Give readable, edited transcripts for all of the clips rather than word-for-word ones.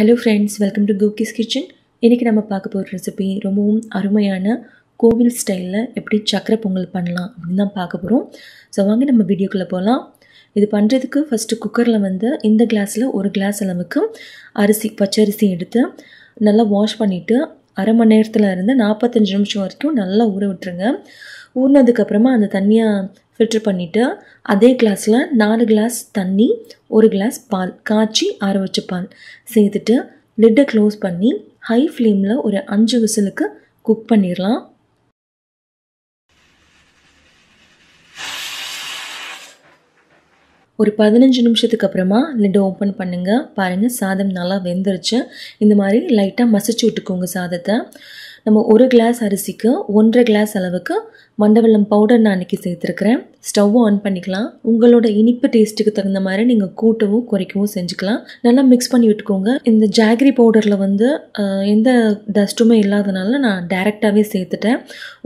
Hello friends, welcome to Goki's Kitchen. இன்னைக்கு நம்ம பார்க்க போற ரெசிபி ரொம்பவும் அருமையான கோவில் ஸ்டைல்ல எப்படி சக்கரை பொங்கல் பண்ணலாம் அப்படினா பார்க்க போறோம். சோ வாங்க நம்ம வீடியோக்குள்ள போலாம். இது பண்றதுக்கு ஃபர்ஸ்ட் குக்கர்ல வந்து இந்த கிளாஸ்ல ஒரு கிளாஸ் அளவுக்கு பச்சரிசி எடுத்து நல்லா வாஷ் பண்ணிட்டு அரை மணி நேரத்துல இருந்து 45 நிமிஷம் வரைக்கும் நல்லா ஊற விட்டுருங்க. ஊறினதுக்கு அப்புறமா அந்த தண்ணியை ஃபில்டர் பண்ணிட்டு அதே கிளாஸ்ல 4 கிளாஸ் தண்ணி 1 கிளாஸ் பால் காச்சி ஆற வச்ச பால் சேர்த்துட்டு லிட்டை க்ளோஸ் பண்ணி ஹை ஃப்ளேம்ல ஒரு 5 விசிலுக்கு குக் பண்ணிரலாம். ஒரு 15 நிமிஷத்துக்கு அப்புறமா லிட் ஓபன் பண்ணுங்க. பாருங்க சாதம் நல்லா வெந்துருச்சு. இந்த மாதிரி லைட்டா மசிச்சு விட்டுக்கோங்க சாதத்தை. நம்ம 1 கிளாஸ் அரிசிக்கு 1.5 கிளாஸ் அளவுக்கு மண்டவெல்லம் பவுடர் நான் இன்னைக்கு சேர்த்துக்கிறேன். ஸ்டவ் ஆன் பண்ணிக்கலாம். உங்களோட இனிப்பு டேஸ்ட்டுக்கு தகுந்த மாதிரி நீங்க கூட்டவும் குறைக்கவும் செஞ்சுக்கலாம். நல்லா மிக்ஸ் பண்ணி விட்டுக்கோங்க. இந்த ஜாகரி பவுடர்ல வந்து எந்த டஸ்ட்டுமே இல்லாதனால நான் டைரக்டாவே சேர்த்துட்டேன்.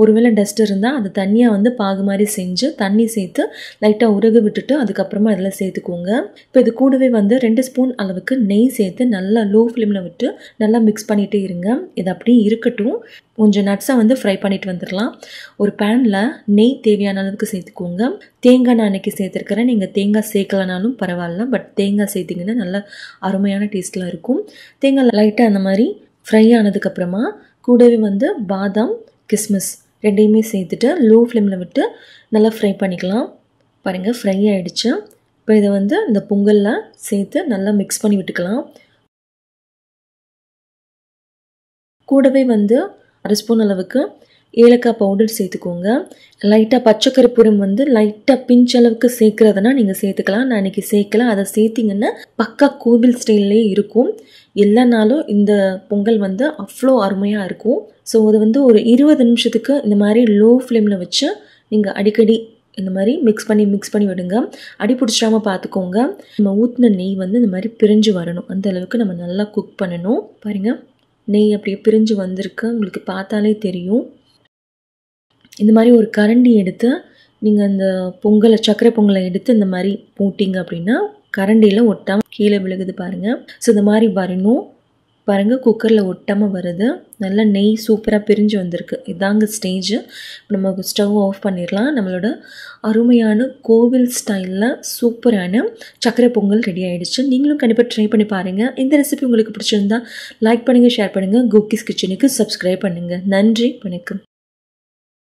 ஒருவேளை டஸ்ட் இருந்தா அது தண்ணியா வந்து பாகு மாதிரி செஞ்சு தண்ணி சேர்த்து லைட்டா உருகு விட்டுட்டு அதுக்கப்புறமா இதெல்லாம் சேர்த்துக்கோங்க. இப்போ இது கூடவே வந்து 2 ஸ்பூன் அளவுக்கு நெய் சேர்த்து நல்லா லோ ஃப்ளேம்ல விட்டு நல்லா மிக்ஸ் பண்ணிட்டே இருங்க. இது அப்படியே இருக்கட்டும். கொஞ்சம் நட்ஸை வந்து ஃப்ரை பண்ணிட்டு வந்துடலாம். ஒரு பேனில் நெய் தேவையான அளவுக்கு சேர்த்துக்கோங்க. தேங்காய் நான் அன்றைக்கி சேர்த்துருக்கிறேன். நீங்கள் தேங்காய் சேர்க்கலனாலும் பரவாயில்ல, பட் தேங்காய் சேர்த்திங்கன்னா நல்ல அருமையான டேஸ்ட்டில் இருக்கும். தேங்காய் லைட்டாக அந்த மாதிரி ஃப்ரை ஆனதுக்கப்புறமா கூடவே வந்து பாதாம் கிஸ்மிஸ் ரெண்டையுமே சேர்த்துட்டு லோ ஃப்ளேமில் விட்டு நல்லா ஃப்ரை பண்ணிக்கலாம். பாருங்கள் ஃப்ரை ஆகிடுச்சு. இப்போ இதை வந்து இந்த பொங்கலில் சேர்த்து நல்லா மிக்ஸ் பண்ணி விட்டுக்கலாம். கூடவே வந்து 1 ஸ்பூன் அளவுக்கு ஏலக்காய் பவுடர் சேர்த்துக்கோங்க. லைட்டாக பச்சை கருப்பூரம் வந்து லைட்டாக பிஞ்ச் அளவுக்கு சேர்க்குறதுனா நீங்கள் சேர்த்துக்கலாம். நான் இன்றைக்கி சேர்க்கலாம். அதை சேர்த்திங்கன்னா பக்கா கோவில் ஸ்டைல்லேயே இருக்கும். எல்லா நாளும் இந்த பொங்கல் வந்து அவ்வளோ அருமையாக இருக்கும். ஸோ அது வந்து ஒரு 20 நிமிஷத்துக்கு இந்த மாதிரி லோ ஃப்ளேமில் வச்சு நீங்கள் அடிக்கடி இந்த மாதிரி மிக்ஸ் பண்ணி விடுங்க. அடி பிடிச்சிடாமல் பார்த்துக்கோங்க. நம்ம ஊற்றின நெய் வந்து இந்த மாதிரி பிரிஞ்சு வரணும். அந்த அளவுக்கு நம்ம நல்லா குக் பண்ணணும். பாருங்கள் நெய் அப்படியே பிரிஞ்சு வந்திருக்கு. உங்களுக்கு பார்த்தாலே தெரியும். இந்த மாதிரி ஒரு கரண்டி எடுத்து நீங்கள் அந்த பொங்கலை சக்கரை பொங்கலை எடுத்து இந்த மாதிரி போட்டிங்க அப்படின்னா கரண்டியில் ஒட்டாமல் கீழே விழுகுது பாருங்கள். ஸோ இந்த மாதிரி வரணும். பாருங்கள் குக்கரில் ஒட்டாமல் வருது. நல்லா நெய் சூப்பராக பிரிஞ்சு வந்திருக்கு. இதாங்க ஸ்டேஜ். நம்ம ஸ்டவ் ஆஃப் பண்ணிடலாம். நம்மளோட அருமையான கோவில் ஸ்டைலில் சூப்பரான சக்கரை பொங்கல் ரெடி ஆகிடுச்சு. நீங்களும் கண்டிப்பாக ட்ரை பண்ணி பாருங்கள். இந்த ரெசிபி உங்களுக்கு பிடிச்சிருந்தா லைக் பண்ணுங்கள், ஷேர் பண்ணுங்கள், கோகிஸ் கிச்சனுக்கு சப்ஸ்கிரைப் பண்ணுங்கள். நன்றி, வணக்கம்.